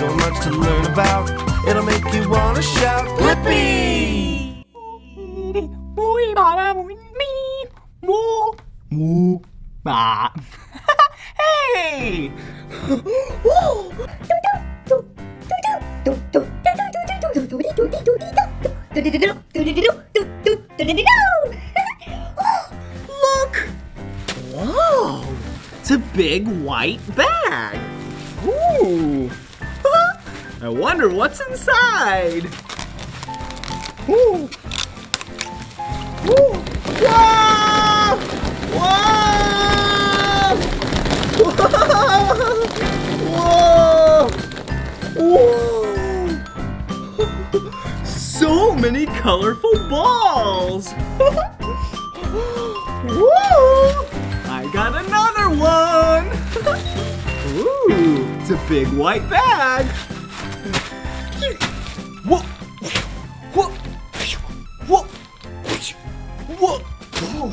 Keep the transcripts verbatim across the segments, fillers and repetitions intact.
so much to learn about. It'll make you want to shout, Blippi! Hey! Look! Whoa! It's a big white bag. Ooh! I wonder what's inside. Ooh! Ooh! Whoa! Whoa! Whoa! Whoa! Whoa! So many colorful balls. Whoa! I got another one. Ooh! It's a big white bag. Whoa! Whoa! Whoa! Whoa! Whoa!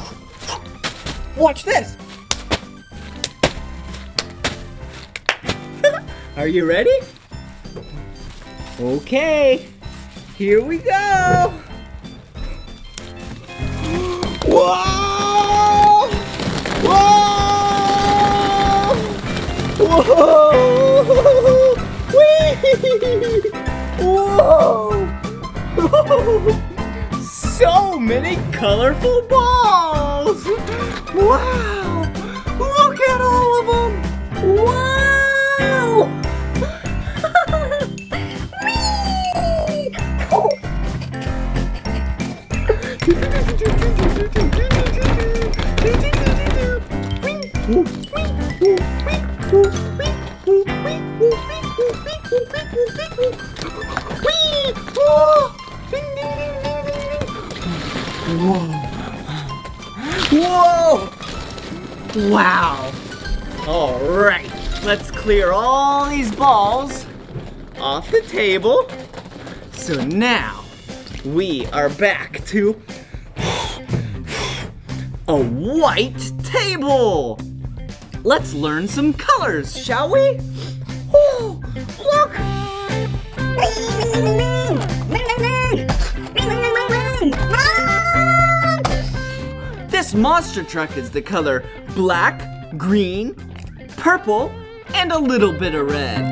Watch this! Are you ready? Okay, here we go! Whoa! Whoa! Whoa! Whee! Whoa! Whoa! So many colorful balls! Wow! Look at all of them! Wow! Whee! Whoa! Ding, ding, ding, ding, ding, ding. Whoa! Whoa! Wow! All right, let's clear all these balls off the table. So now we are back to a white table. Let's learn some colors, shall we? Oh, look! This monster truck is the color black, green, purple, and a little bit of red.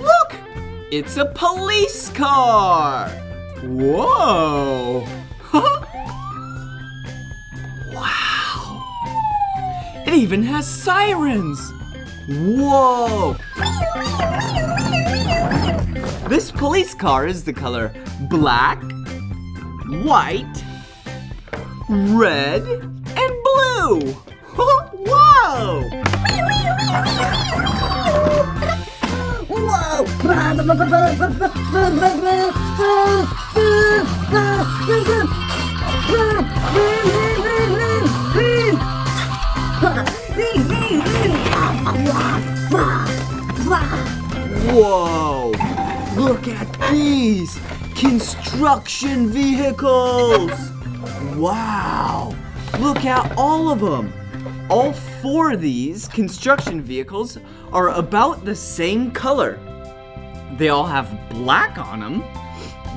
Look! It's a police car! Whoa! Wow! It even has sirens! Whoa! This police car is the color black, white, red, and blue! Whoa! Whoa! Whoa! Look at these construction vehicles! Wow! Look at all of them! All four of these construction vehicles are about the same color. They all have black on them.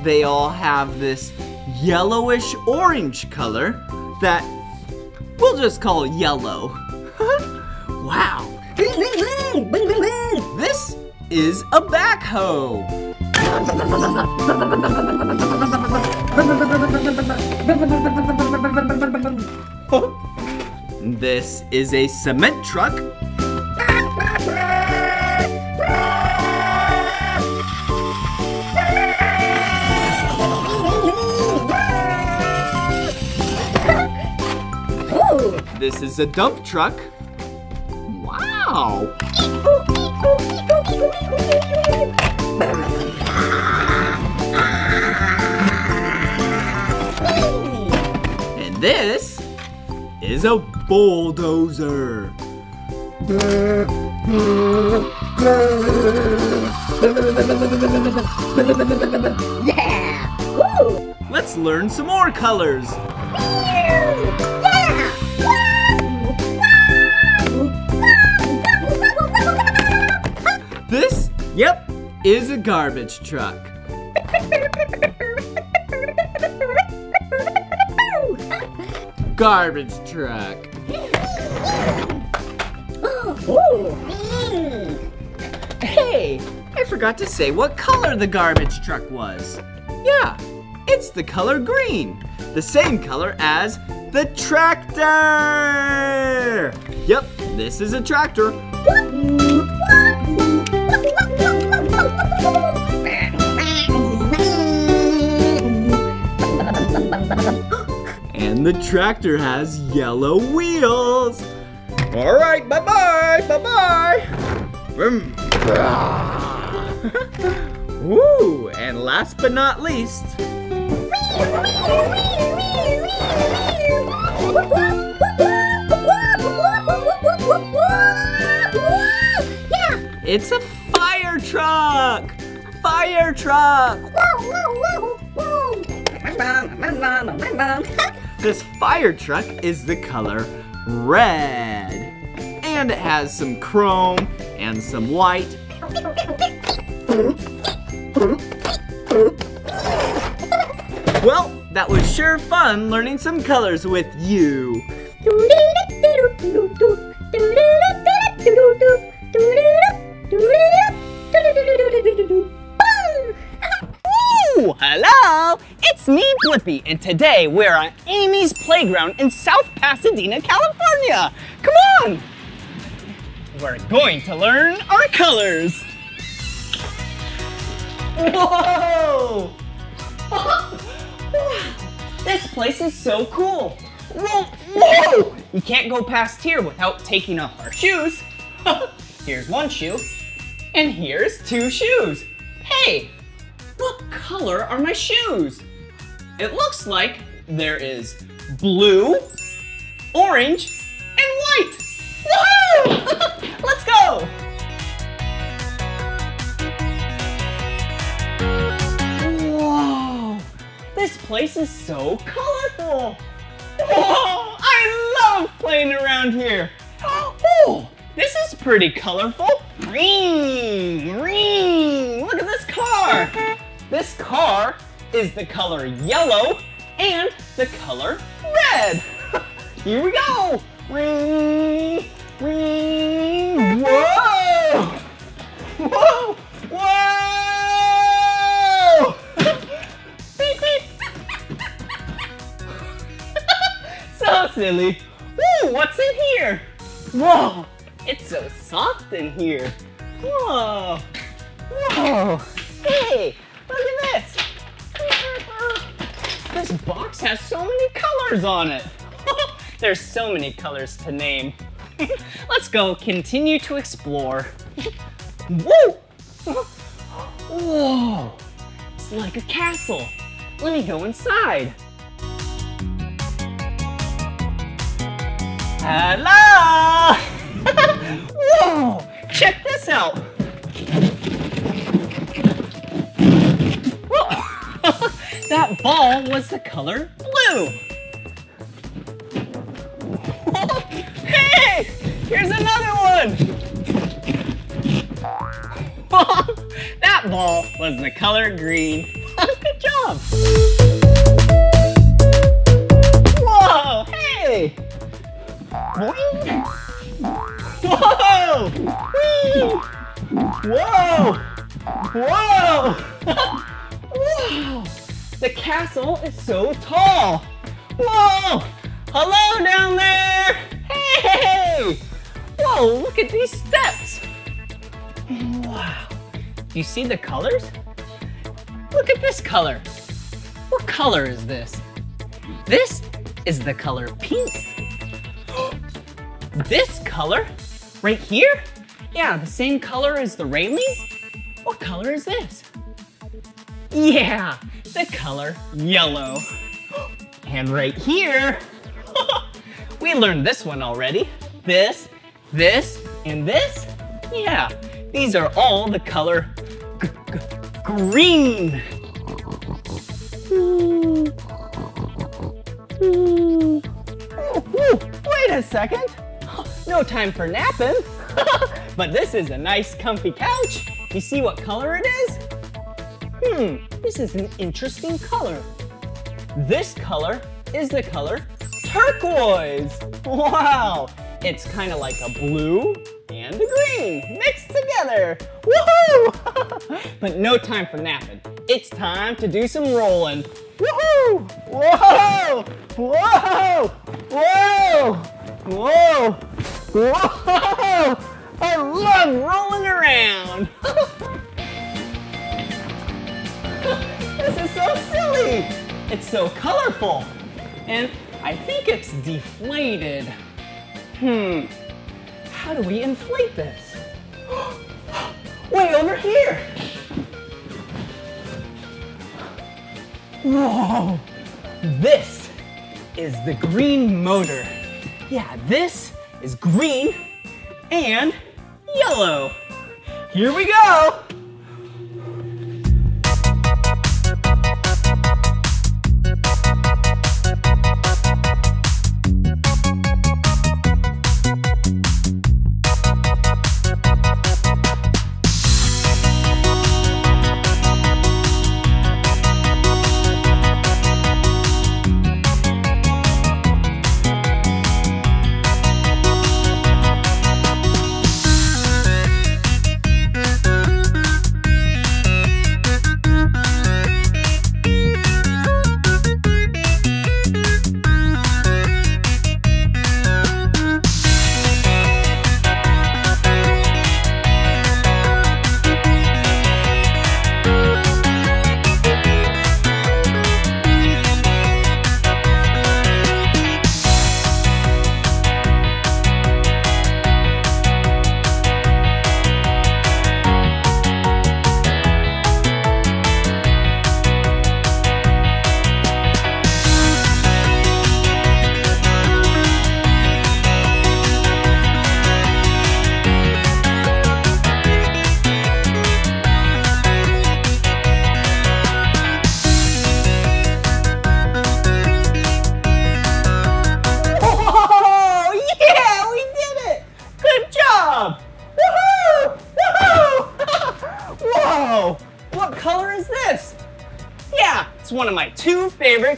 They all have this yellowish-orange color that we'll just call yellow. Wow! This is a backhoe! This is a cement truck. This is a dump truck. Wow! And this is a bulldozer. Yeah! Woo! Let's learn some more colors. Yeah! This, yep, is a garbage truck. Garbage truck. Hey, I forgot to say what color the garbage truck was. Yeah, it's the color green. The same color as the tractor. Yep, this is a tractor. And the tractor has yellow wheels. All right, bye-bye, bye-bye. Woo, and last but not least. It's a fire truck. Fire truck. This fire truck is the color red. And it has some chrome and some white. Well, that was sure fun learning some colors with you. Ooh, hello! It's me, Blippi, and today we're on Amy's Playground in South Pasadena, California. Come on! We're going to learn our colors. Whoa! This place is so cool. Whoa, whoa! You can't go past here without taking off our shoes. Here's one shoe, and here's two shoes. Hey, what color are my shoes? It looks like there is blue, orange, and white. Woohoo! Let's go! Whoa! This place is so colorful. Whoa! I love playing around here. Oh! This is pretty colorful. Green, green. Look at this car. This car is the color yellow and the color red. Here we go. Ring, ring. Whoa! Whoa! Whoa! Beep, beep. So silly. Ooh, what's in here? Whoa! It's so soft in here. Whoa! Whoa! Hey, look at this. This box has so many colors on it. There's so many colors to name. Let's go continue to explore. Woo! Whoa! It's like a castle. Let me go inside. Hello! Whoa! Check this out. Whoa. That ball was the color blue. Whoa. Hey! Here's another one. That ball was the color green. Good job. Whoa! Hey! Boing. Whoa! Whee! Whoa! Whoa! Whoa! The castle is so tall. Whoa! Hello down there! Hey! Whoa! Look at these steps. Wow! Do you see the colors? Look at this color. What color is this? This is the color pink. This color right here? Yeah, the same color as the railings. What color is this? Yeah, the color yellow. And right here, we learned this one already. This, this, and this. Yeah, These are all the color g g green. Mm. Mm. Ooh, wait a second. No time for napping. But this is a nice comfy couch. You see what color it is? Hmm, this is an interesting color. This color is the color turquoise. Wow, it's kind of like a blue and a green mixed together. Woohoo! But no time for napping. It's time to do some rolling. Woohoo! Whoa! Whoa! Whoa! Whoa! Whoa! I love rolling around. This is so silly. It's so colorful. And I think it's deflated. Hmm. How do we inflate this? Way over here. Whoa. This is the green motor. Yeah, this is green and yellow. Here we go.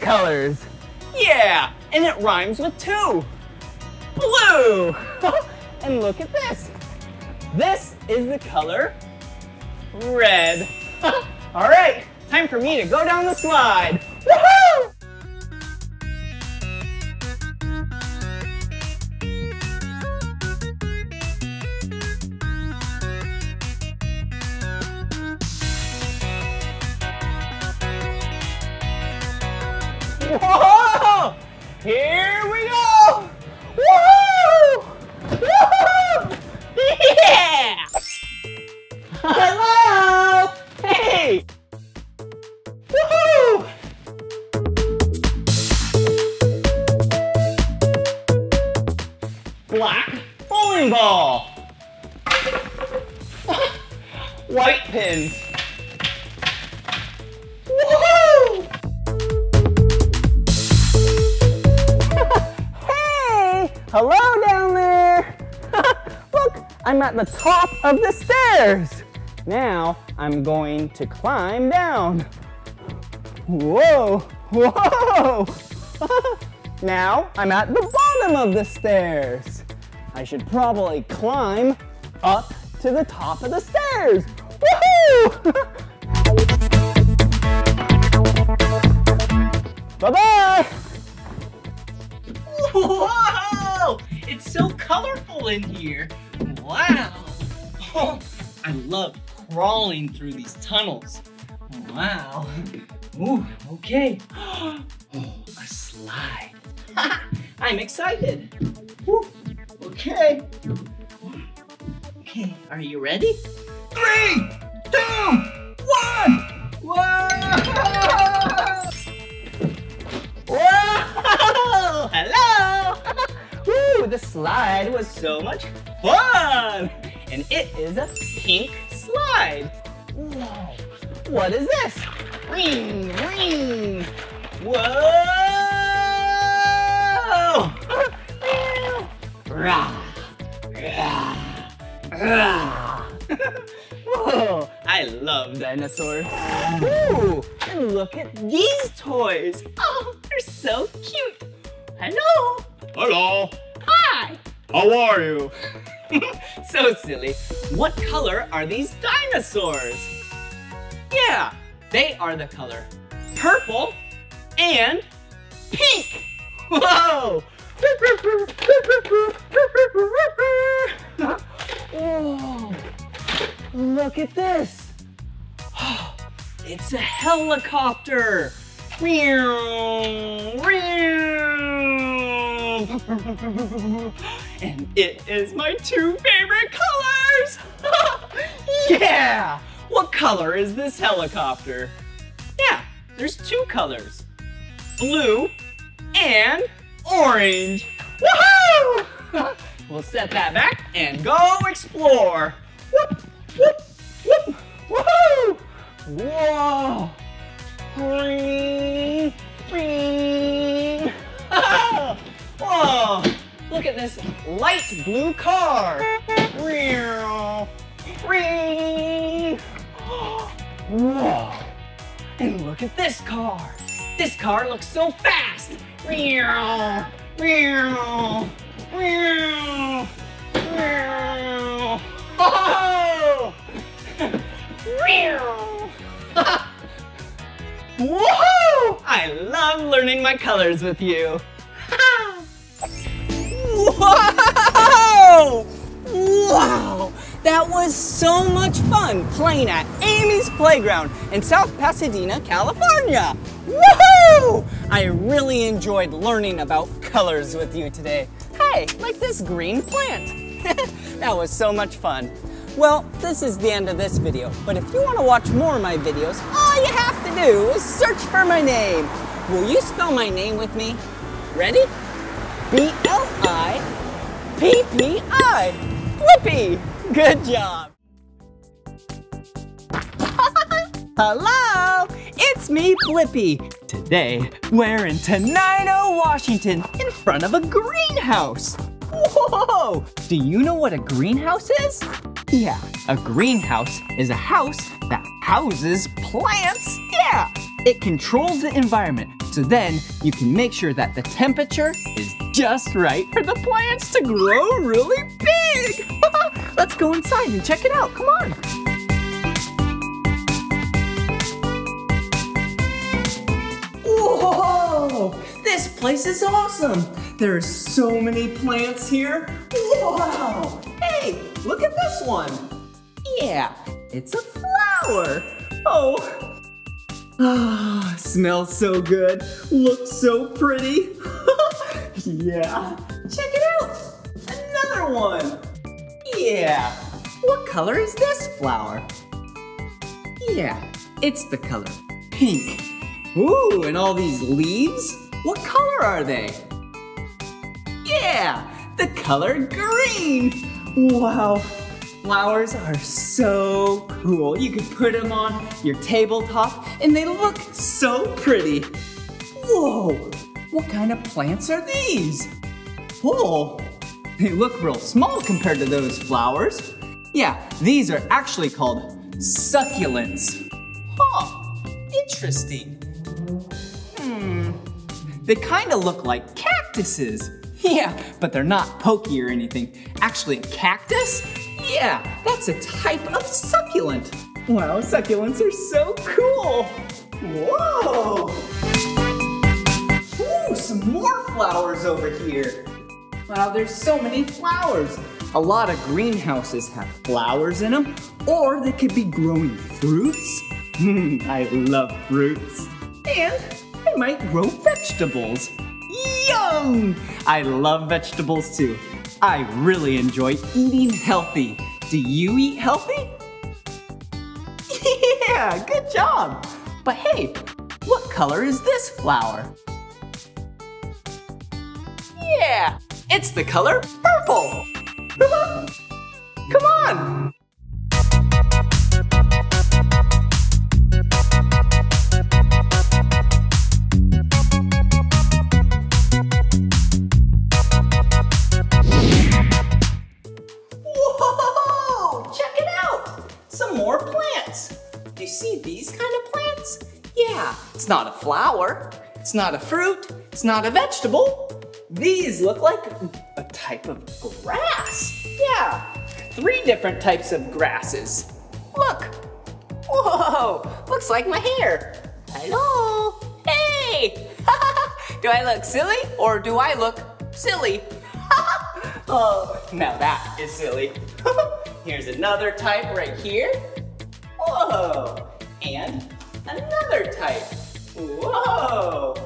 Colors. Yeah, and it rhymes with two. Blue. And look at this. This is the color red. All right, time for me to go down the slide. Woohoo! Whoa! Here we go! Woohoo! Woohoo! Yeah! Hello! Hey! Woohoo! Black bowling ball. White pins. Woohoo! Hello down there! Look, I'm at the top of the stairs. Now I'm going to climb down. Whoa, whoa! Now I'm at the bottom of the stairs. I should probably climb up to the top of the stairs. Woohoo! Bye-bye! Whoa! It's so colorful in here. Wow. Oh, I love crawling through these tunnels. Wow. Ooh, okay. Oh, a slide. I'm excited. Woo. Okay. Okay, are you ready? Three, two, one. Whoa! Whoa! Hello! Woo, the slide was so much fun! and it is a pink slide. Whoa. What is this? Ring, ring. Whoa! Whoa! I love dinosaurs. Ooh, and look at these toys. Oh, they're so cute. Hello. Hello. Hi. How are you? So silly. What color are these dinosaurs? Yeah, they are the color purple and pink. Whoa. Whoa. Look at this. Oh, it's a helicopter. And it is my two favorite colors. Yeah! What color is this helicopter? Yeah, there's two colors. Blue and orange. Woohoo! We'll set that back and go explore. Whoop, whoop, whoop. Woohoo! Whoa! Ring, ring. Whoa! Look at this light blue car. Ring, ring. Whoa! And look at this car. This car looks so fast. Ring, ring, ring, ring. Oh! Ring. Woohoo! I love learning my colors with you. Whoa! Wow! That was so much fun playing at Amy's Playground in South Pasadena, California. Woohoo! I really enjoyed learning about colors with you today. Hey, like this green plant. That was so much fun. Well, this is the end of this video, but if you want to watch more of my videos, all you have to do is search for my name. Will you spell my name with me? Ready? B L I P P I. Blippi! Good job! Hello! It's me, Blippi. Today, we're in Tenino, Washington, in front of a greenhouse. Whoa! Do you know what a greenhouse is? Yeah, a greenhouse is a house that houses plants. Yeah, it controls the environment, so then you can make sure that the temperature is just right for the plants to grow really big. Let's go inside and check it out. Come on. Whoa! This place is awesome. There are so many plants here. Wow! Hey, look at this one. Yeah, it's a flower. Oh, oh smells so good. Looks so pretty. Yeah. Check it out. Another one. Yeah. What color is this flower? Yeah, it's the color pink. Ooh, and all these leaves? What color are they? Yeah, the color green. Wow, flowers are so cool. You could put them on your tabletop and they look so pretty. Whoa, what kind of plants are these? Whoa, they look real small compared to those flowers. Yeah, these are actually called succulents. Huh, interesting. Hmm, they kind of look like cactuses. Yeah, but they're not pokey or anything. Actually, a cactus? Yeah, that's a type of succulent. Wow, succulents are so cool. Whoa! Ooh, some more flowers over here. Wow, there's so many flowers. A lot of greenhouses have flowers in them, or they could be growing fruits. Mm, I love fruits. And they might grow vegetables. Yum! I love vegetables too. I really enjoy eating healthy. Do you eat healthy? Yeah, good job. But hey, what color is this flower? Yeah, it's the color purple. Come on! Whoa! Check it out! Some more plants. Do you see these kind of plants? Yeah, it's not a flower, it's not a fruit, it's not a vegetable. These look like a type of grass. Yeah, three different types of grasses. Look, whoa, looks like my hair. Hello, hey. Do I look silly or do I look silly? Oh, now that is silly. Here's another type right here. Whoa, and another type. Whoa,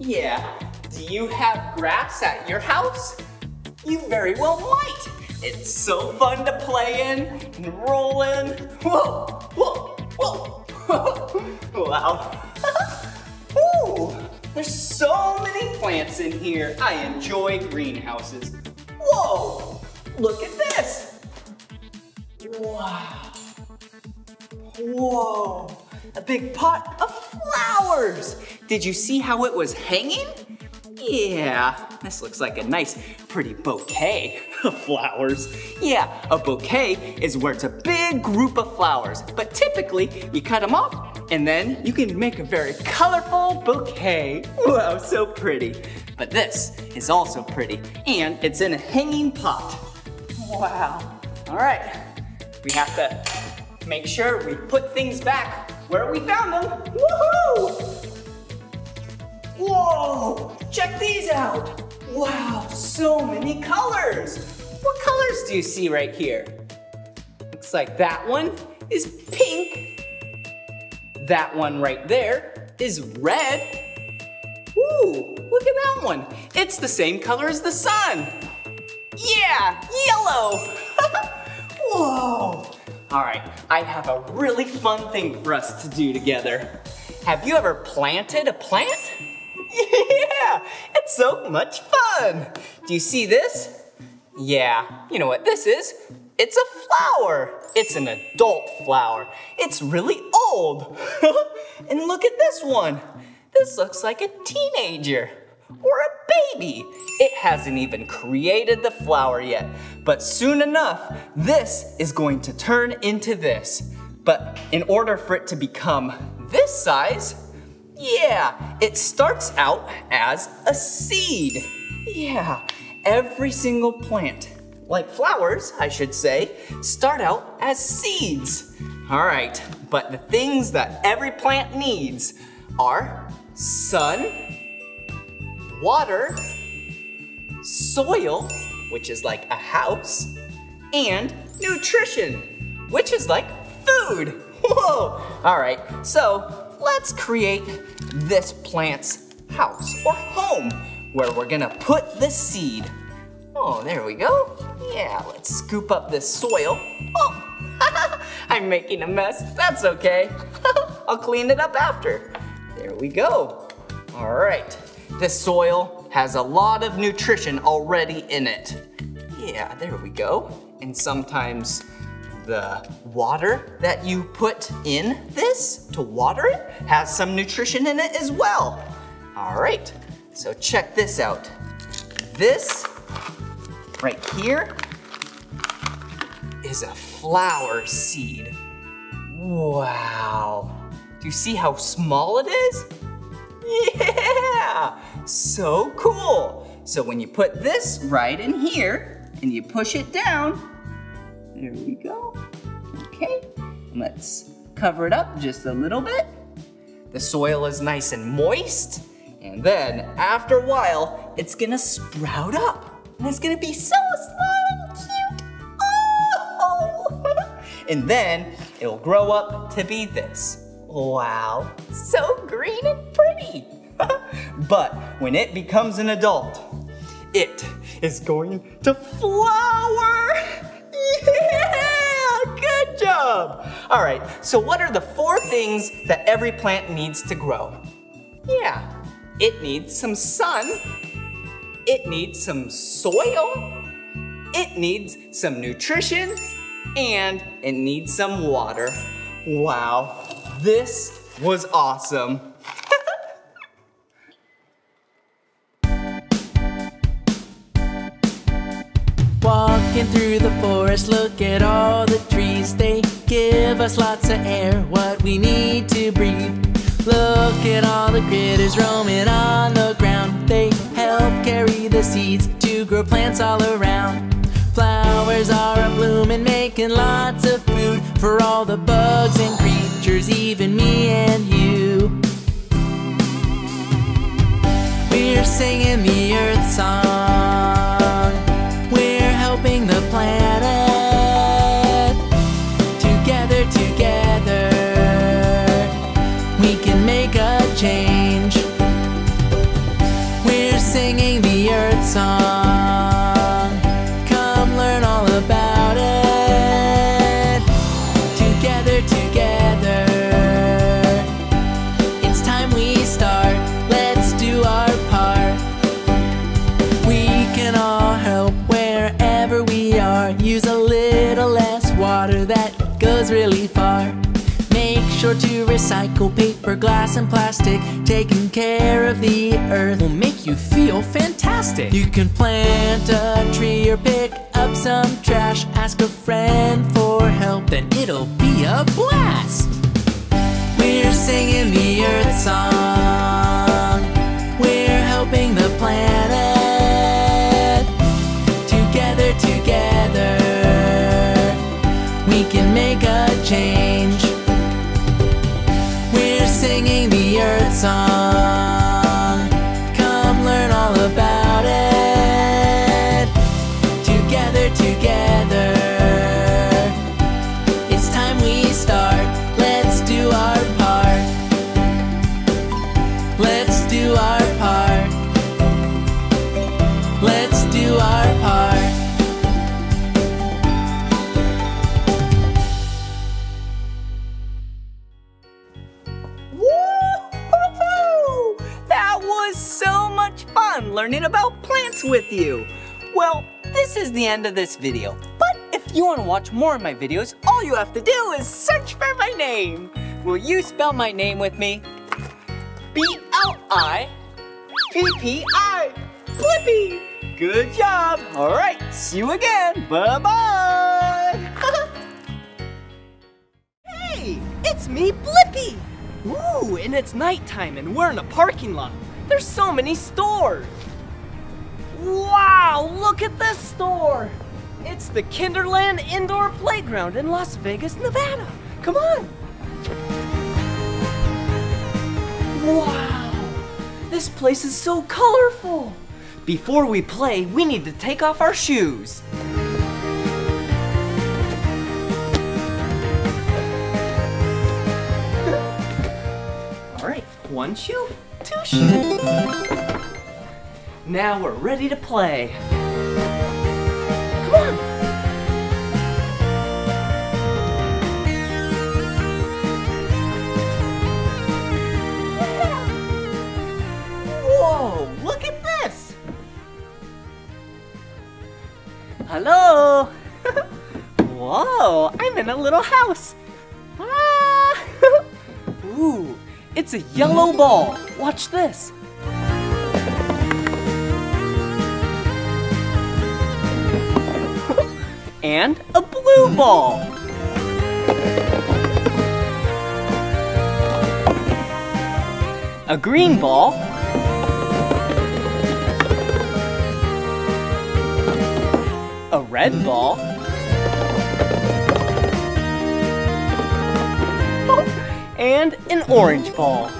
yeah. Do you have grass at your house? You very well might. It's so fun to play in and roll in. Whoa, whoa, whoa. Wow. Ooh, there's so many plants in here. I enjoy greenhouses. Whoa, look at this. Wow. Whoa, a big pot of flowers. Did you see how it was hanging? Yeah, this looks like a nice, pretty bouquet of flowers. Yeah, a bouquet is where it's a big group of flowers, but typically you cut them off and then you can make a very colorful bouquet. Wow, so pretty. But this is also pretty, and it's in a hanging pot. Wow. All right, we have to make sure we put things back where we found them. Woohoo! Whoa, check these out. Wow, so many colors. What colors do you see right here? Looks like that one is pink. That one right there is red. Ooh, look at that one. It's the same color as the sun. Yeah, yellow. Whoa. All right, I have a really fun thing for us to do together. Have you ever planted a plant? Yeah, it's so much fun. Do you see this? Yeah, you know what this is? It's a flower. It's an adult flower. It's really old. And look at this one. This looks like a teenager or a baby. It hasn't even created the flower yet, but soon enough, this is going to turn into this. But in order for it to become this size, yeah, it starts out as a seed. Yeah, every single plant, like flowers, I should say, start out as seeds. All right, but the things that every plant needs are sun, water, soil, which is like a house, and nutrition, which is like food. Whoa, all right, so let's create this plant's house or home where we're gonna put the seed. Oh, there we go. Yeah, let's scoop up this soil. Oh, I'm making a mess. That's okay. I'll clean it up after. There we go. All right. This soil has a lot of nutrition already in it. Yeah, there we go. And sometimes the water that you put in this to water it has some nutrition in it as well. All right, so check this out. This right here is a flower seed. Wow. Do you see how small it is? Yeah, so cool. So when you put this right in here and you push it down, there we go. Okay, let's cover it up just a little bit. The soil is nice and moist. And then after a while, it's gonna sprout up. And it's gonna be so small and cute. Oh! And then it'll grow up to be this. Wow, so green and pretty. But when it becomes an adult, it is going to flower. Yeah, good job. All right, so what are the four things that every plant needs to grow? Yeah, it needs some sun, it needs some soil, it needs some nutrition, and it needs some water. Wow, this was awesome. Walking through the forest, look at all the trees. They give us lots of air, what we need to breathe. Look at all the critters roaming on the ground. They help carry the seeds to grow plants all around. Flowers are a-bloomin', making lots of food for all the bugs and creatures, even me and you. We're singing the Earth song. We're helping the planet. Together, together, we can make a change. We're singing the Earth song. Come learn all about it. Together, together, it's time we start. Let's do our part. We can all help wherever we are. Use a little less water, that goes really far. Sure to recycle paper, glass, and plastic. Taking care of the earth will make you feel fantastic. You can plant a tree or pick up some trash. Ask a friend for help, then it'll be a blast. We're singing the Earth song. We're helping the planet. Together, together, we can make a change. Singing the Earth song. Come learn all about it. Together, together, it's time we start. Let's do our part. Let's do our part. Let's do our part. Learning about plants with you. Well, this is the end of this video, but if you want to watch more of my videos, all you have to do is search for my name. Will you spell my name with me? B L I P P I. Blippi! Good job. All right, see you again. Bye-bye. Hey, it's me, Blippi. Ooh, and it's nighttime and we're in a parking lot. There's so many stores. Wow, look at this store. It's the Kinderland Indoor Playground in Las Vegas, Nevada. Come on. Wow, this place is so colorful. Before we play, we need to take off our shoes. All right, one shoe, two shoes. Now we're ready to play. Come on. Whoa, look at this. Hello. Whoa, I'm in a little house. Ah. Ooh, it's a yellow ball. Watch this. And a blue ball. A green ball. A red ball. And an orange ball.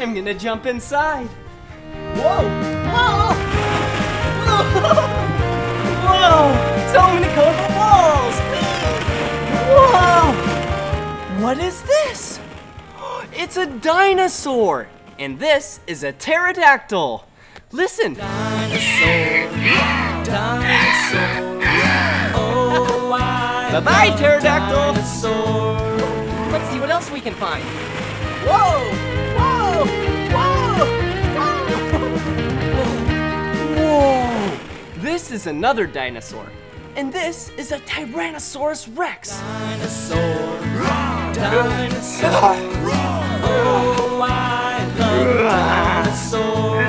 I'm gonna jump inside. Whoa! Whoa! Whoa! Whoa! So many colorful balls! Whoa! What is this? It's a dinosaur! And this is a pterodactyl! Listen. Dinosaur. Dinosaur. Oh, I Bye-bye, pterodactyl. Dinosaur. Let's see what else we can find. Whoa! Whoa! Whoa! Whoa! Whoa! This is another dinosaur. And this is a Tyrannosaurus Rex. Dinosaur. Dinosaur. Oh, I love dinosaurs.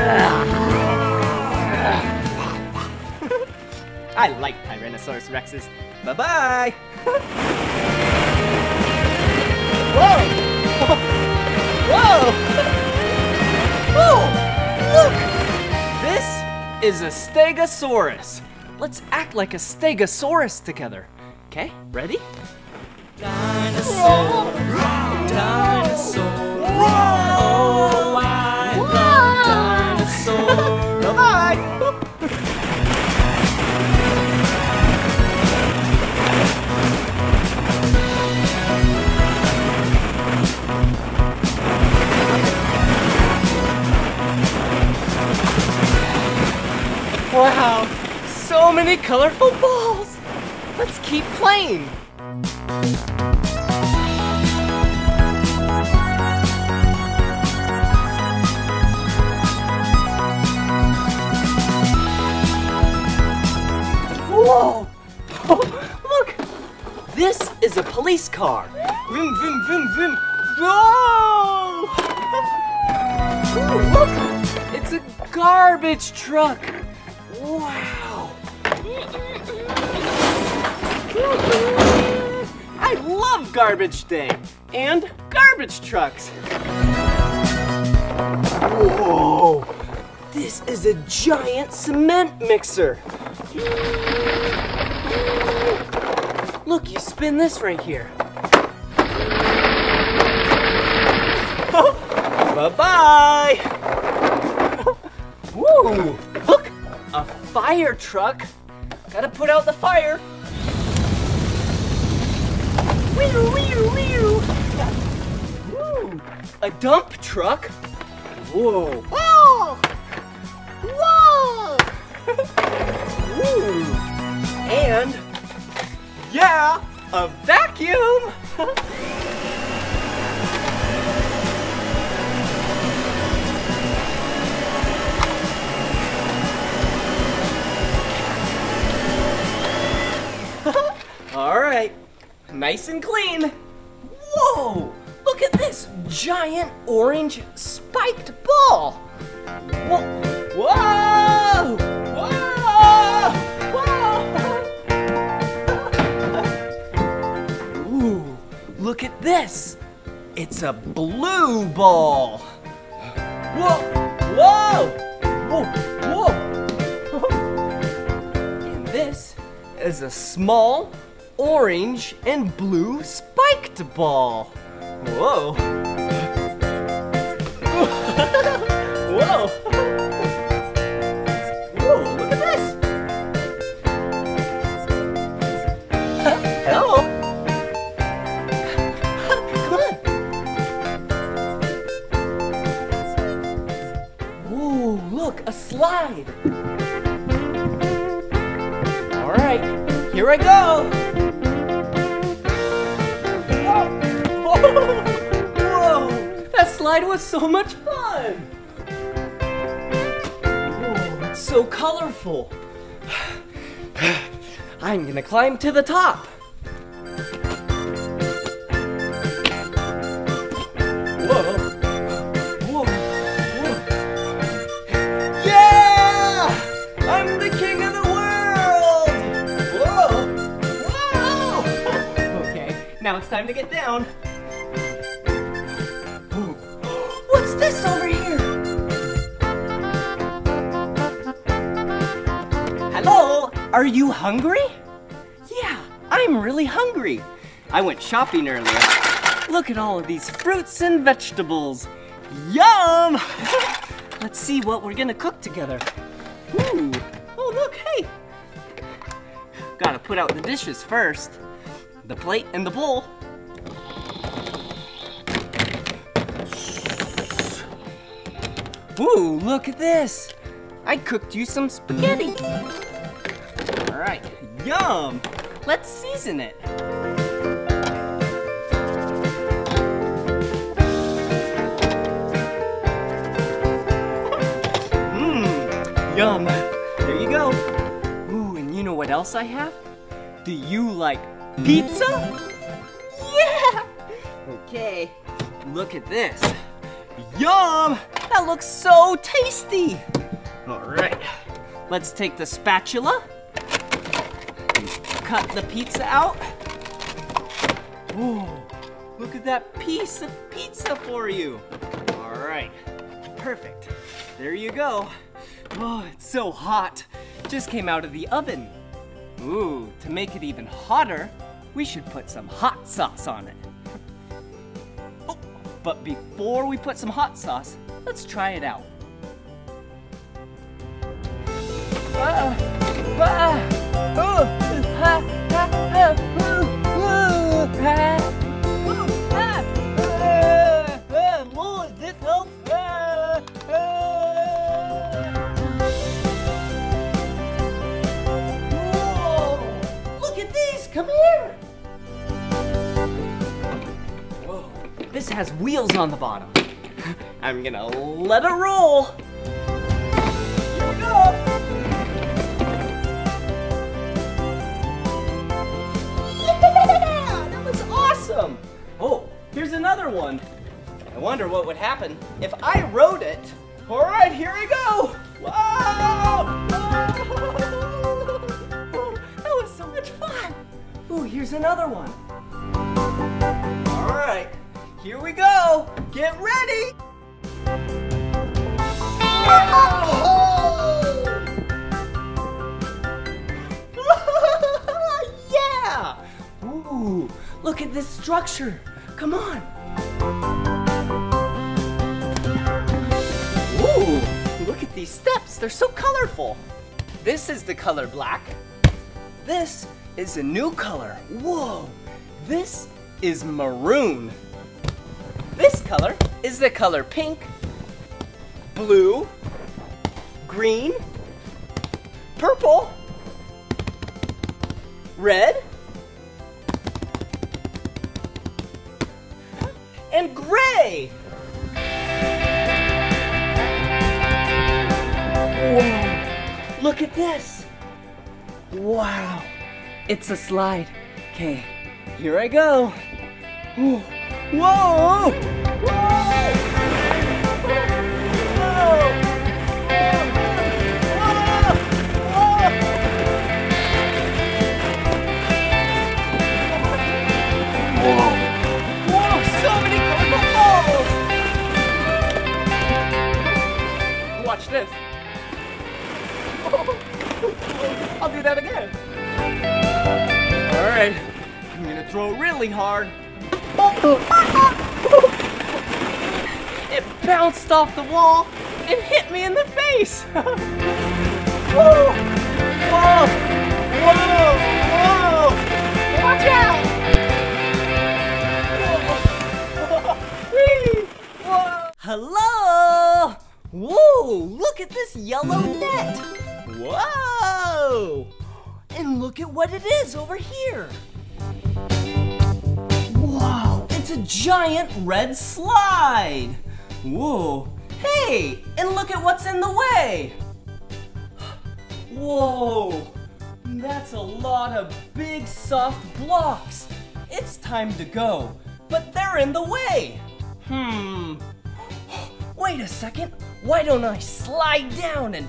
I like Tyrannosaurus Rexes. Bye-bye. Whoa! Whoa! Oh, look! This is a Stegosaurus. Let's act like a Stegosaurus together. Okay, ready? Dinosaur, dinosaur, oh, I love dinosaur. Bye-bye. Wow. So many colorful balls! Let's keep playing! Whoa! Oh, look! This is a police car! Vroom, vroom, vroom, vroom! Whoa! Ooh, look! It's a garbage truck! Wow! I love garbage day and garbage trucks. Whoa! This is a giant cement mixer. Look, you spin this right here. Bye-bye. Whoa! Look, a fire truck. Gotta put out the fire. Wee-oo, wee-oo, wee-oo. Woo. A dump truck? Whoa. Oh! Whoa! Woo. And, yeah, a vacuum! All right, nice and clean. Whoa, look at this giant orange spiked ball. Whoa, whoa, whoa, whoa. Ooh, look at this. It's a blue ball. Whoa, whoa, whoa, whoa. And this is a small orange and blue spiked ball. Whoa. Whoa. Whoa, look at this. Hello. Come on. Whoa, look, a slide. All right, here I go. Whoa! That slide was so much fun! Oh, it's so colorful! I'm gonna climb to the top! Whoa! Whoa! Whoa! Yeah! I'm the king of the world! Whoa! Whoa! Okay, now it's time to get down! This over here. Hello, are you hungry? Yeah, I'm really hungry. I went shopping earlier. Look at all of these fruits and vegetables. Yum! Let's see what we're gonna cook together. Ooh, oh look, hey. Gotta put out the dishes first. The plate and the bowl. Ooh, look at this! I cooked you some spaghetti. All right, yum. Let's season it. Mmm, yum. There you go. Ooh, and you know what else I have? Do you like pizza? Yeah! Okay, look at this. Yum! That looks so tasty! All right, let's take the spatula and cut the pizza out. Ooh, look at that piece of pizza for you. All right, perfect. There you go. Oh, it's so hot. Just came out of the oven. Ooh, to make it even hotter, we should put some hot sauce on it. Oh, but before we put some hot sauce, let's try it out. Uh, uh, oh, ha, ha, ha, ooh, ooh, ha, ooh, ha, uh, uh, more, this helps. Uh, uh. Whoa, look at these, come here. Whoa, this has wheels on the bottom. I'm gonna let it roll. Here we go. Oh, here's another one. I wonder what would happen if I rode it. All right, here we go. Whoa! Oh, that was so much fun. Oh, here's another one. All right, here we go. Get ready. Oh. Yeah. Ooh. Look at this structure. Come on. Ooh, look at these steps. They're so colorful. This is the color black. This is a new color. Whoa. This is maroon. This color is the color pink, blue, green, purple, red, and gray. Whoa, look at this. Wow, it's a slide. Okay, here I go. Ooh. Whoa, whoa, whoa. Watch this. I'll do that again. All right, I'm gonna throw really hard. It bounced off the wall and hit me in the face. Whoa! Whoa! Whoa! Whoa! Watch out! Whoa! Hello! Whoa, look at this yellow net. Whoa! And look at what it is over here. Wow, it's a giant red slide. Whoa. Hey, and look at what's in the way. Whoa, that's a lot of big soft blocks. It's time to go, but they're in the way. Hmm, wait a second. Why don't I slide down and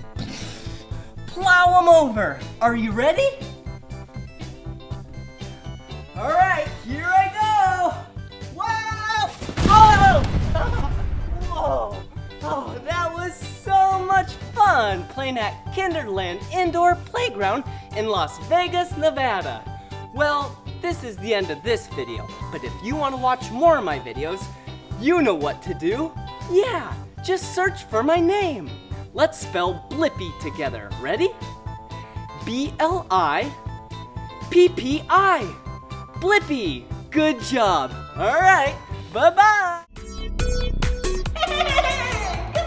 plow them over? Are you ready? All right, here I go! Wow! Oh! Whoa! Oh, that was so much fun playing at Kinderland Indoor Playground in Las Vegas, Nevada. Well, this is the end of this video, but if you want to watch more of my videos, you know what to do. Yeah! Just search for my name. Let's spell Blippi together. Ready? B L I P P I. Blippi. Good job. All right. Bye-bye. Come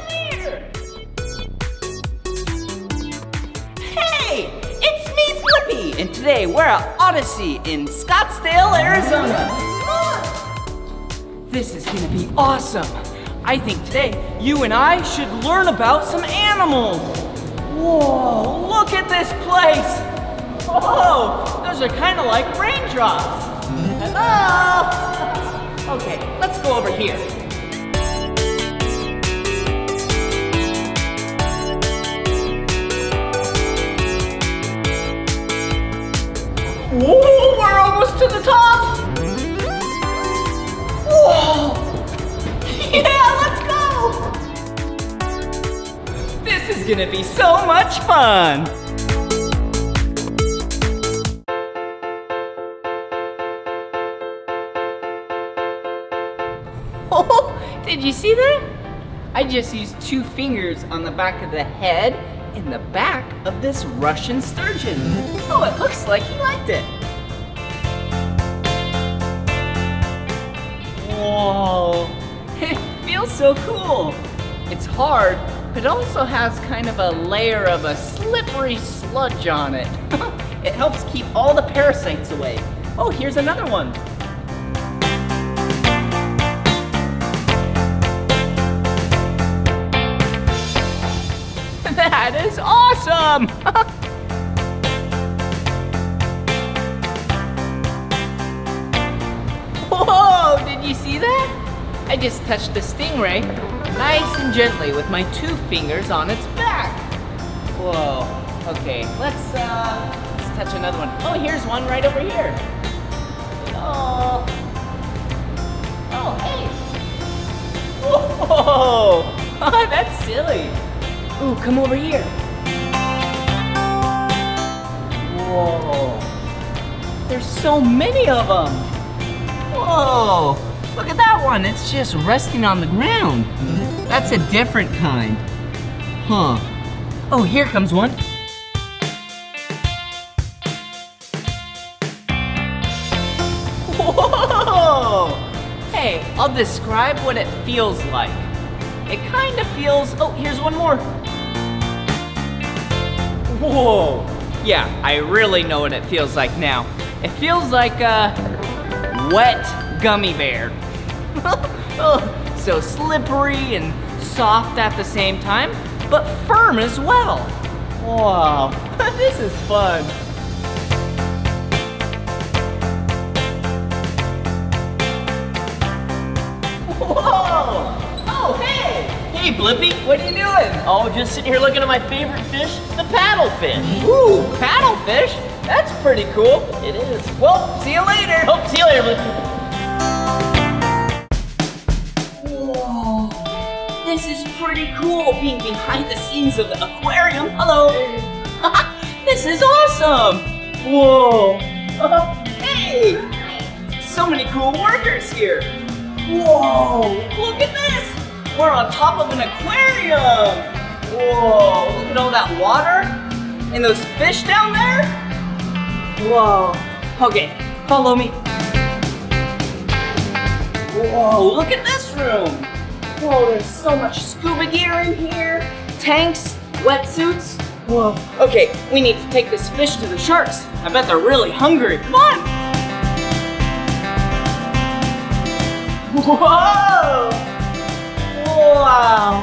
here. Today we're at Odyssey in Scottsdale, Arizona. This is gonna be awesome. I think today you and I should learn about some animals. Whoa, look at this place. Whoa, those are kind of like raindrops. Hello. Okay, let's go over here. Whoa, we're almost to the top! Whoa! Yeah, let's go! This is gonna be so much fun! Oh, did you see that? I just used two fingers on the back of the head in the back of this Russian sturgeon. Oh, it looks like he liked it. Whoa, it feels so cool. It's hard, but it also has kind of a layer of a slippery sludge on it. It helps keep all the parasites away. Oh, here's another one. That is awesome! Whoa, did you see that? I just touched the stingray nice and gently with my two fingers on its back. Whoa, okay, let's, uh, let's touch another one. Oh, here's one right over here. Oh, oh, hey. Whoa, that's silly. Ooh, come over here. Whoa. There's so many of them. Whoa. Look at that one. It's just resting on the ground. That's a different kind. Huh. Oh, here comes one. Whoa. Hey, I'll describe what it feels like. It kind of feels, oh, here's one more. Whoa, yeah, I really know what it feels like now. It feels like a wet gummy bear. Oh, so slippery and soft at the same time, but firm as well. Wow, this is fun. Whoa, oh, hey. Hey, Blippi, what are you doing? Oh, just sitting here looking at my favorite fish, the paddlefish. Ooh, paddlefish? That's pretty cool. It is. Well, see you later. Oh, see you later, Blippi. Whoa, this is pretty cool, being behind the scenes of the aquarium. Hello. This is awesome. Whoa. Hey, so many cool workers here. Whoa, look at this. We're on top of an aquarium. Whoa, look at all that water and those fish down there. Whoa, okay, follow me. Whoa, look at this room. Whoa, there's so much scuba gear in here. Tanks, wetsuits. Whoa, okay, we need to take this fish to the sharks. I bet they're really hungry. Come on. Whoa. Wow.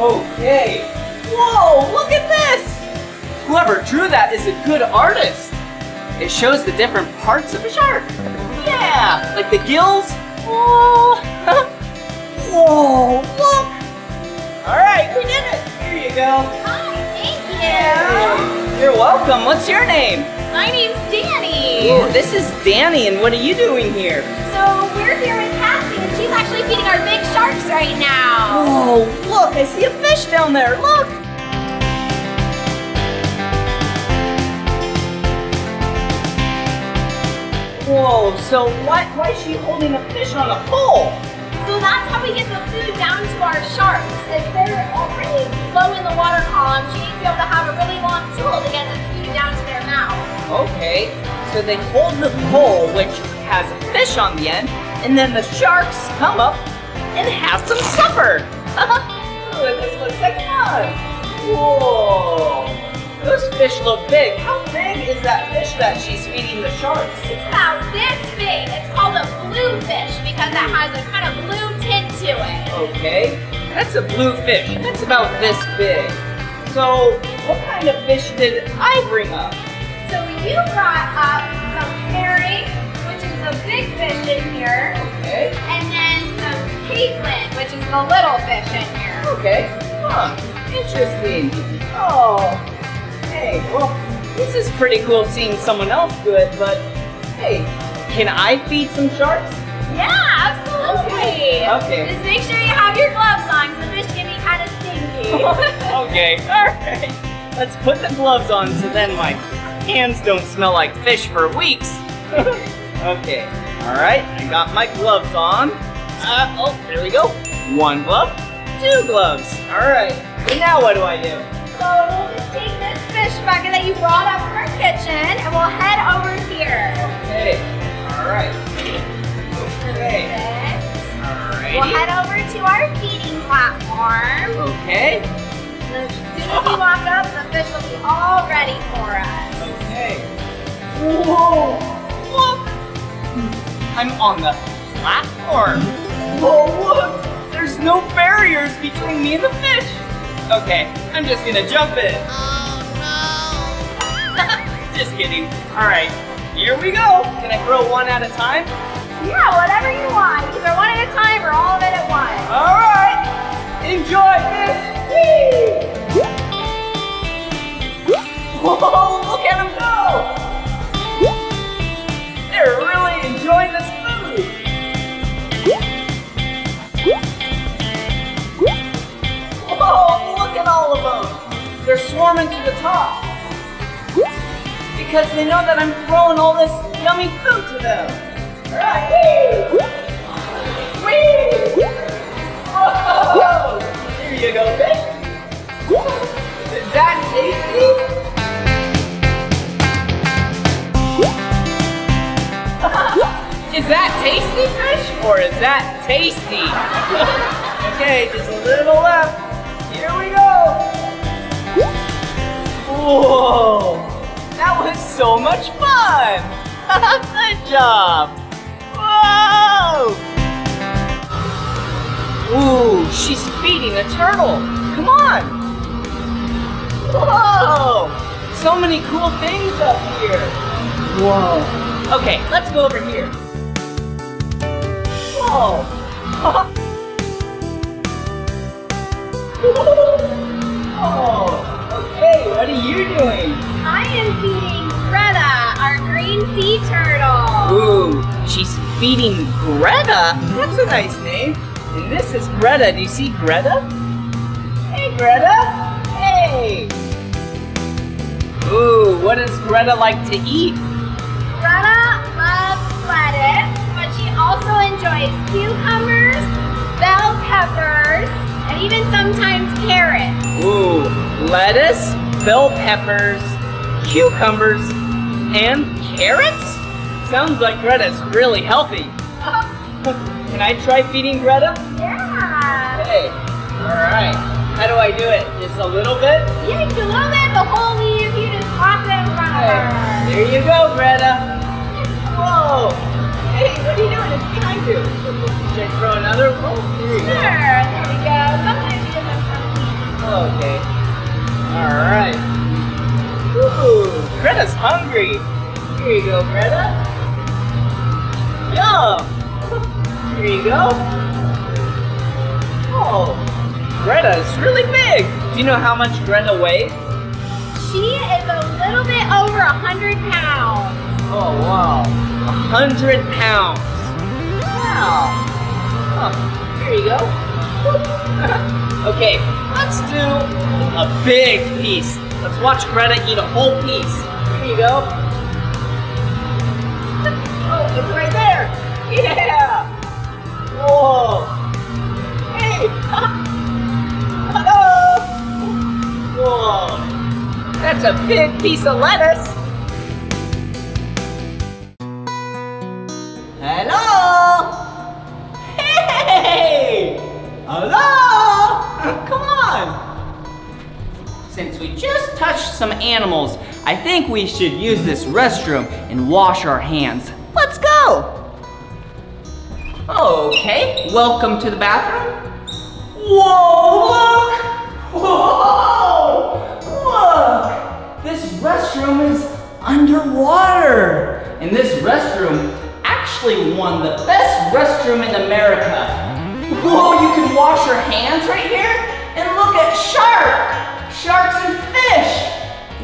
Okay. Whoa, look at this! Whoever drew that is a good artist. It shows the different parts of a shark. Yeah, like the gills. Whoa. Whoa, look! All right, we did it. Here you go. Hi, thank you. Yeah. You're welcome. What's your name? My name's Danny. Ooh, this is Danny, and what are you doing here? So we're here with Cassie. She's actually feeding our big sharks right now. Oh, look, I see a fish down there, look. Whoa, so what, why is she holding a fish on a pole? So that's how we get the food down to our sharks. If they're already low in the water column, she needs to be able to have a really long tool to get the food down to their mouth. Okay, so they hold the pole, which has a fish on the end, and then the sharks come up and have some supper. Ooh, this looks like fun. Whoa. Those fish look big. How big is that fish that she's feeding the sharks? It's about this big. It's called a bluefish because it has a kind of blue tint to it. Okay, that's a bluefish. That's about this big. So what kind of fish did I bring up? So you brought up some herring, which is the big fish in here. Okay. And then some caitlin, which is the little fish in here. Okay. Huh. Interesting. Oh, hey, well, this is pretty cool seeing someone else do it, but hey, can I feed some sharks? Yeah, absolutely. Okay. okay. Just make sure you have your gloves on, because the fish can be kind of stinky. Okay, all right. Let's put the gloves on so then my hands don't smell like fish for weeks. Okay, all right, I got my gloves on. Uh, oh, there we go. One glove, two gloves. All right, now what do I do? So we'll just take this fish bucket that you brought up from our kitchen and we'll head over here. Okay. Alright. Okay. Alright. We'll head over to our feeding platform. Okay. As soon as you walk up, the fish will be all ready for us. Okay. Whoa! Look! I'm on the platform. Whoa, look! There's no barriers between me and the fish. Okay, I'm just gonna jump in. Oh no! Just kidding. All right, here we go. Can I throw one at a time? Yeah, whatever you want. Either one at a time or all of it at once. All right, enjoy this. Whee! Whoa! Look at them go! They're really enjoying this food. Whoa! Look at all of them. They're swarming to the top because they know that I'm throwing all this yummy food to them. All right. Whee! Whee! Whoa! Here you go, fish. Is that tasty? Is that tasty, fish? Or is that tasty? Okay, just a little left. Here we go! Whoa! That was so much fun! Good job! Whoa! Ooh, she's feeding a turtle! Come on! Whoa! So many cool things up here! Whoa! Okay, let's go over here. Whoa! Oh, okay, what are you doing? I am feeding Greta, our green sea turtle. Ooh, she's feeding Greta? That's a nice name. And this is Greta. Do you see Greta? Hey, Greta. Hey. Ooh, what does Greta like to eat? Greta loves lettuce, but she also enjoys cucumbers, bell peppers, and even sometimes carrots. Ooh, lettuce, bell peppers, cucumbers, and carrots? Sounds like Greta's really healthy. Oh. Can I try feeding Greta? Yeah. Okay, all right. How do I do it? Just a little bit? Yeah, just a little bit, the whole meal, you just pop it in front of her. There you go, Greta. Whoa. Hey, what are you doing? It's behind you. Should I throw another? Oh, here you go. Sure, there we go. Sometimes you just have fun. Okay. Alright. Ooh, Greta's hungry. Here you go, Greta. Yum. Here you go. Oh, Greta is really big. Do you know how much Greta weighs? She is a little bit over a hundred pounds. Oh, wow. A hundred pounds. Wow. Huh. Here you go. Okay, let's do a big piece. Let's watch Greta eat a whole piece. Here you go. Oh, it's right there. Yeah. Whoa. Hey. Hello. Whoa. That's a big piece of lettuce. Hello! Hey! Hello! Come on! Since we just touched some animals. I think we should use this restroom and wash our hands. Let's go. Okay, welcome to the bathroom. Whoa, look. Whoa, look. This restroom is underwater. And this restroom actually won the best restroom in America. Whoa, you can wash your hands right here and look at shark, sharks and fish.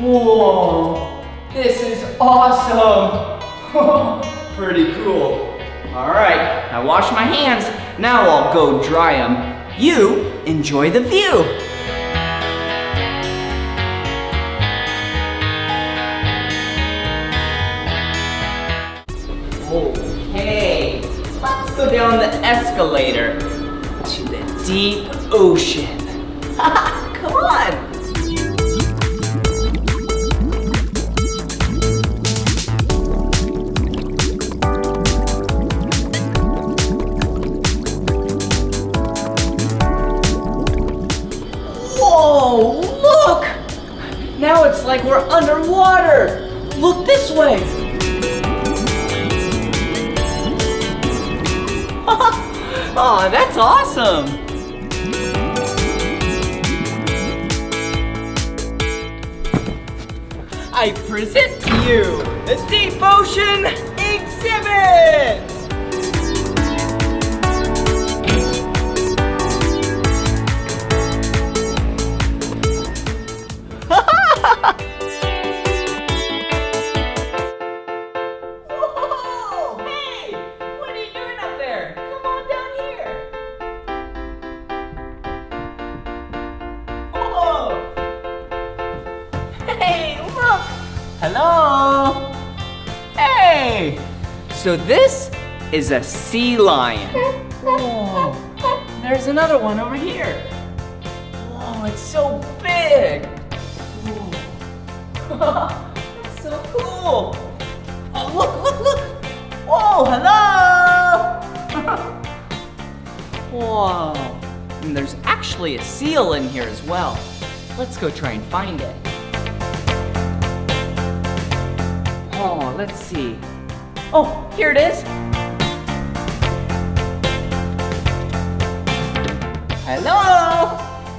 Whoa, this is awesome. Pretty cool. All right, I washed my hands. Now I'll go dry them. You enjoy the view. Okay, let's go down the escalator to the deep ocean. Come on! Whoa, look! Now it's like we're underwater. Look this way. Oh, that's awesome. I present to you the Deep Ocean Exhibit. Whoa! Hey, what are you doing up there? Come on down here. Whoa! Hey, look. Hello! Hey! So this is a sea lion. Whoa. There's another one over here. Whoa, it's so big! Whoa. That's so cool! Oh, look, look, look! Whoa, hello! Whoa. And there's actually a seal in here as well. Let's go try and find it. Oh, let's see. Oh, here it is. Hello.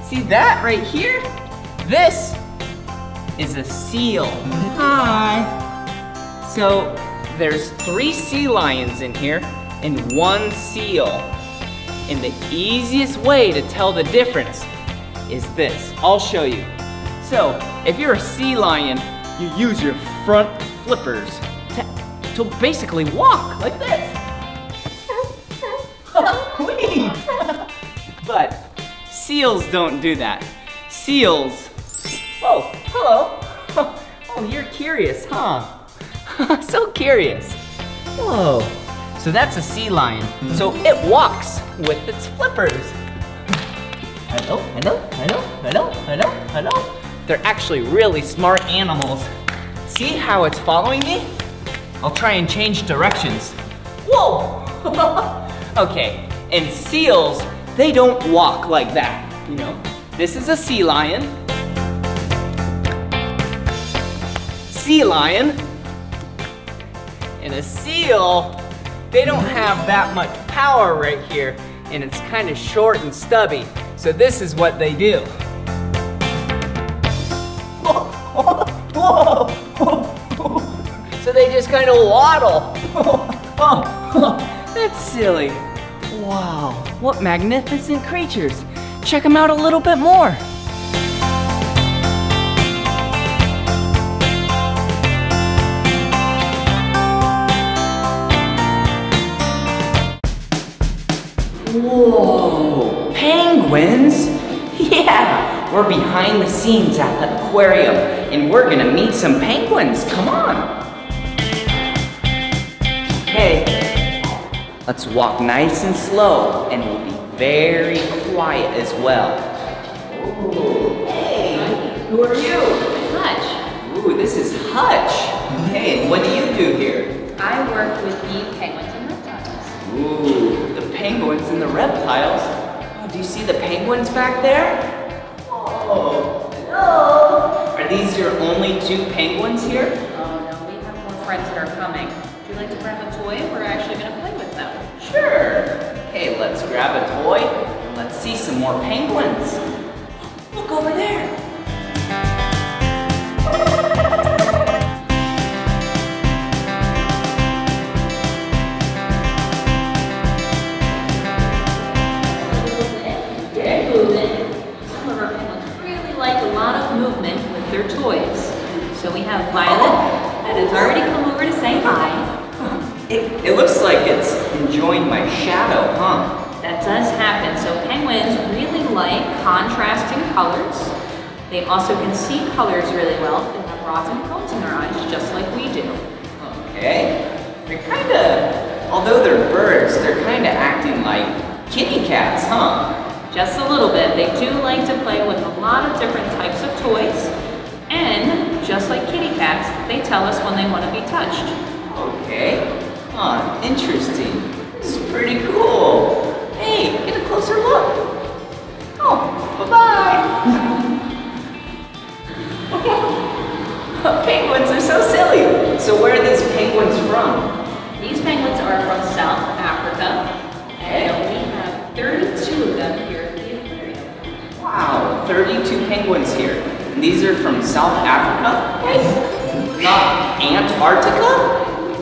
See that right here? This is a seal. Hi. So there's three sea lions in here and one seal. And the easiest way to tell the difference is this. I'll show you. So if you're a sea lion, you use your front flippers to, to basically walk like this. Wait. But seals don't do that. Seals. Oh, hello. Oh, you're curious, huh? So curious. Whoa. So that's a sea lion. So it walks with its flippers. Hello, hello, hello, hello, hello, hello. They're actually really smart animals. See how it's following me? I'll try and change directions. Whoa! Okay, and seals, they don't walk like that, you know? This is a sea lion. Sea lion. And a seal, they don't have that much power right here, and it's kind of short and stubby. So this is what they do. Whoa! Whoa. So they just kind of waddle. That's silly. Wow, what magnificent creatures. Check them out a little bit more. Whoa, penguins? Yeah. We're behind the scenes at the aquarium, and we're gonna meet some penguins. Come on. Okay, let's walk nice and slow, and we'll be very quiet as well. Ooh. Hey, who are you? Hutch. Ooh, this is Hutch. Hey, what do you do here? I work with the penguins and reptiles. Ooh, the penguins and the reptiles. Oh, do you see the penguins back there? Oh, hello. Are Are these your only two penguins here? Oh no, we have more friends that are coming. Would you like to grab a toy? We're actually going to play with them. Sure. Okay, let's grab a toy and let's see some more penguins. Look over there. So we have Violet that has already come over to say hi. It, it looks like it's enjoying my shadow, huh? That does happen. So penguins really like contrasting colors. They also can see colors really well. They have rods and cones in their eyes, just like we do. Okay. They're kind of, although they're birds, they're kind of acting like kitty cats, huh? Just a little bit. They do like to play with a lot of different types of toys. And, just like kitty cats, they tell us when they want to be touched. Okay. Huh, interesting. This is pretty cool. Hey, get a closer look. Oh, bye-bye. Penguins are so silly. So where are these penguins from? These penguins are from South Africa. And we have thirty-two of them here at the aquarium. Wow, thirty-two penguins here. These are from South Africa? Yes. Not Antarctica?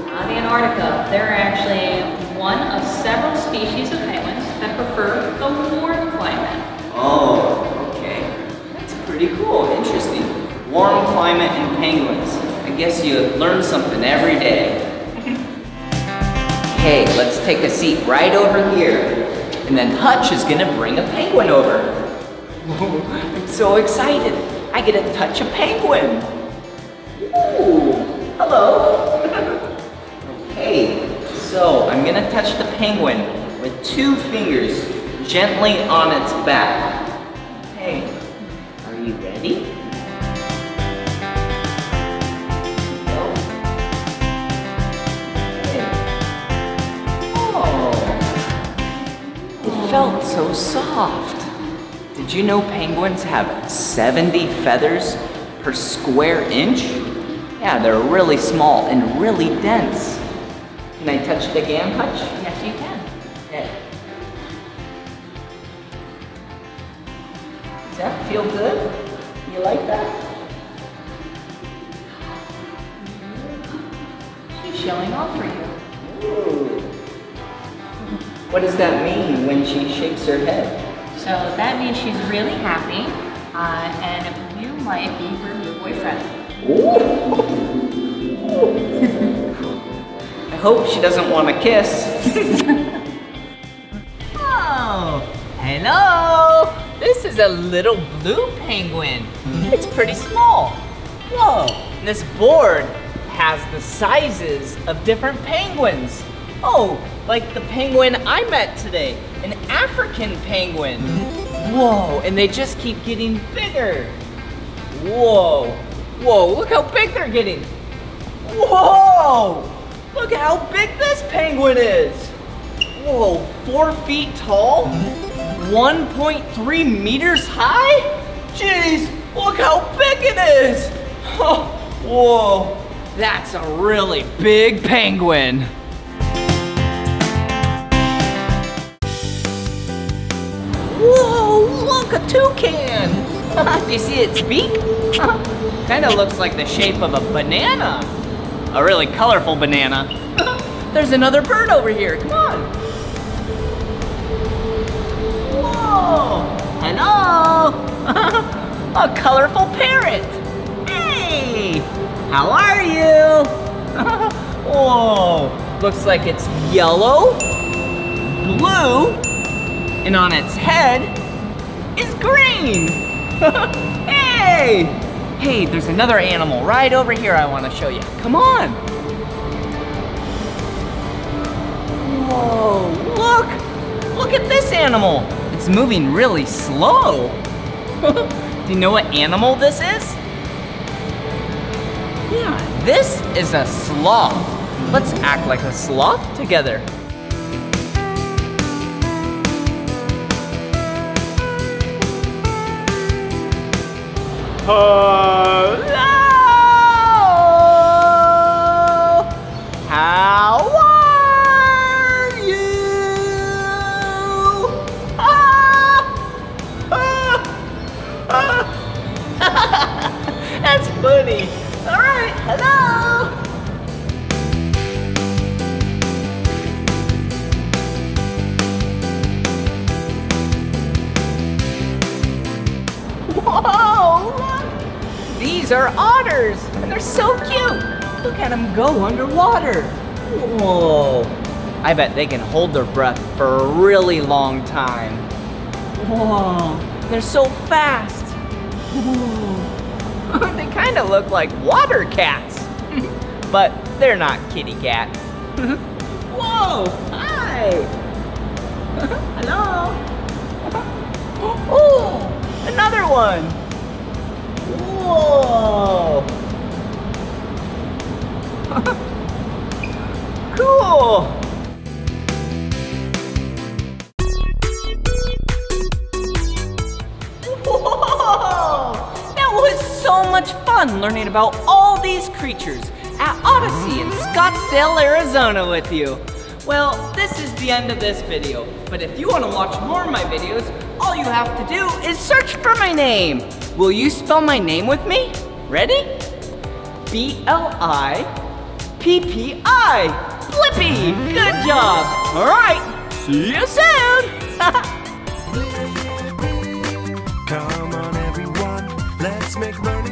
Not Antarctica. They're actually one of several species of penguins that prefer the warm climate. Oh, okay. That's pretty cool. Interesting. Warm climate and penguins. I guess you learn something every day. Okay, let's take a seat right over here. And then Hutch is going to bring a penguin over. I'm so excited. I get to touch a penguin. Ooh, hello. Okay, so I'm gonna touch the penguin with two fingers gently on its back. Hey, are you ready? Oh, it felt so soft. Did you know penguins have seventy feathers per square inch? Yeah, they're really small and really dense. Can I touch it again, Hutch? Yes, you can. Okay. Does that feel good? You like that? She's showing off for you. Ooh. What does that mean when she shakes her head? So that means she's really happy, uh, and you might be her new boyfriend. Ooh. I hope she doesn't want to kiss. Oh, hello! This is a little blue penguin. It's pretty small. Whoa! And this board has the sizes of different penguins. Oh, like the penguin I met today, an African penguin. Whoa, and they just keep getting bigger. Whoa, whoa, look how big they're getting. Whoa, look at how big this penguin is. Whoa, four feet tall, one point three meters high? Jeez, look how big it is. Oh, whoa, that's a really big penguin. Whoa, look, a toucan! Do you see its beak? Kinda looks like the shape of a banana. A really colorful banana. There's another bird over here, come on! Whoa! Hello! A colorful parrot! Hey! How are you? Whoa! Looks like it's yellow, blue, and on its head is green. Hey! Hey, there's another animal right over here I want to show you. Come on. Whoa, look. Look at this animal. It's moving really slow. Do you know what animal this is? Yeah, this is a sloth. Let's act like a sloth together. Hello! How are you? Ah! Ah! Ah! That's funny. All right, hello. Whoa! These are otters, and they're so cute. Look at them go underwater. Whoa! I bet they can hold their breath for a really long time. Whoa! They're so fast. Whoa! They kind of look like water cats, but they're not kitty cats. Whoa! Hi! Hello! Oh! Another one! Whoa! Cool! Whoa! That was so much fun learning about all these creatures at Odyssey in Scottsdale, Arizona with you. Well, this is the end of this video, but if you want to watch more of my videos, all you have to do is search for my name. Will you spell my name with me? Ready? B L I P P I. Blippi! Good job! All right, see you soon! Come on everyone, let's make learning